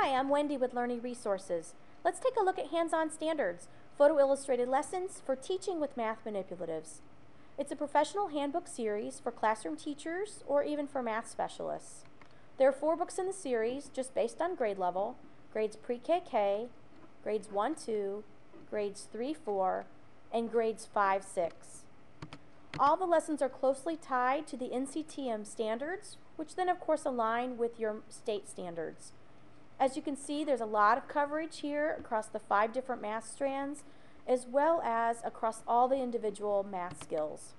Hi, I'm Wendy with Learning Resources. Let's take a look at Hands-On Standards, Photo Illustrated Lessons for Teaching with Math Manipulatives. It's a professional handbook series for classroom teachers or even for math specialists. There are 4 books in the series just based on grade level, grades pre-KK, grades 1, 2, grades 3, 4, and grades 5, 6. All the lessons are closely tied to the NCTM standards, which then of course align with your state standards. As you can see, there's a lot of coverage here across the 5 different math strands, as well as across all the individual math skills.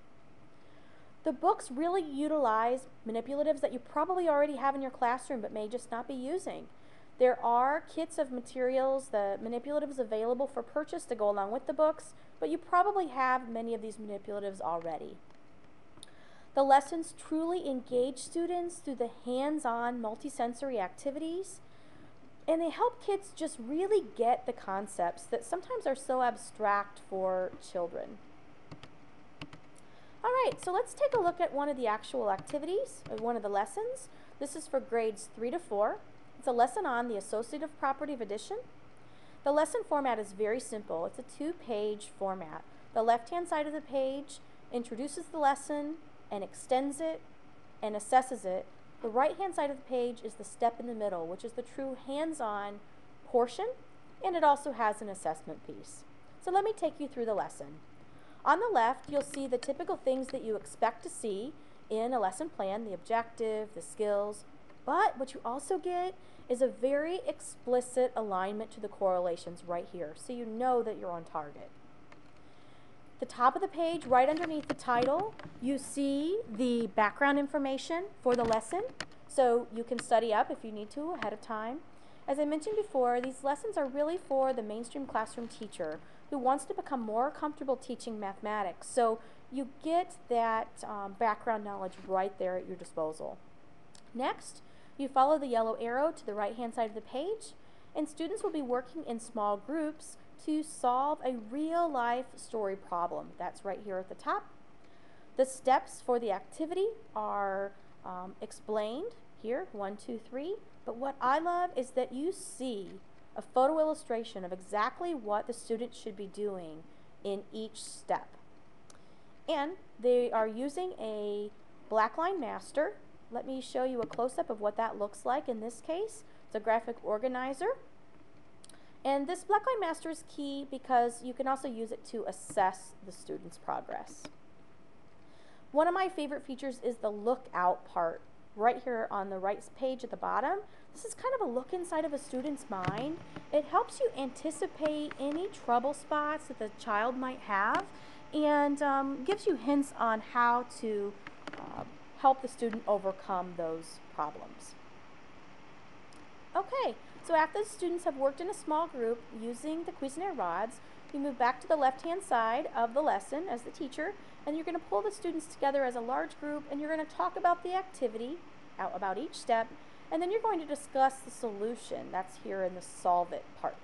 The books really utilize manipulatives that you probably already have in your classroom but may just not be using. There are kits of materials, the manipulatives available for purchase to go along with the books, but you probably have many of these manipulatives already. The lessons truly engage students through the hands-on multisensory activities, and they help kids just really get the concepts that sometimes are so abstract for children. All right, so let's take a look at one of the actual activities, or one of the lessons. This is for grades 3 to 4. It's a lesson on the associative property of addition. The lesson format is very simple. It's a 2-page format. The left-hand side of the page introduces the lesson and extends it and assesses it. The right-hand side of the page is the step in the middle, which is the true hands-on portion, and it also has an assessment piece. So let me take you through the lesson. On the left, you'll see the typical things that you expect to see in a lesson plan, the objective, the skills, but what you also get is a very explicit alignment to the correlations right here, so you know that you're on target. The top of the page, right underneath the title, you see the background information for the lesson, so you can study up if you need to ahead of time. As I mentioned before, these lessons are really for the mainstream classroom teacher who wants to become more comfortable teaching mathematics, so you get that background knowledge right there at your disposal. Next, you follow the yellow arrow to the right-hand side of the page, and students will be working in small groups to solve a real-life story problem. That's right here at the top. The steps for the activity are explained here, 1, 2, 3. But what I love is that you see a photo illustration of exactly what the student should be doing in each step. And they are using a blackline master. Let me show you a close-up of what that looks like in this case. It's a graphic organizer. And this blackline master is key because you can also use it to assess the student's progress. One of my favorite features is the lookout part, right here on the right page at the bottom. This is kind of a look inside of a student's mind. It helps you anticipate any trouble spots that the child might have, and gives you hints on how to help the student overcome those problems. Okay. So after the students have worked in a small group using the Cuisenaire rods, you move back to the left-hand side of the lesson as the teacher, and you're going to pull the students together as a large group, and you're going to talk about the activity, about each step, and then you're going to discuss the solution. That's here in the solve it part.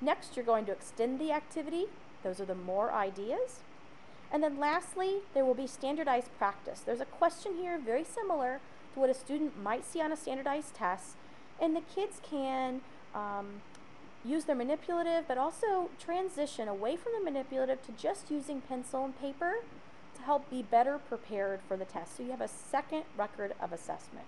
Next, you're going to extend the activity. Those are the more ideas. And then lastly, there will be standardized practice. There's a question here very similar to what a student might see on a standardized test, and the kids can use their manipulative, but also transition away from the manipulative to just using pencil and paper to help be better prepared for the test. So you have a second record of assessment.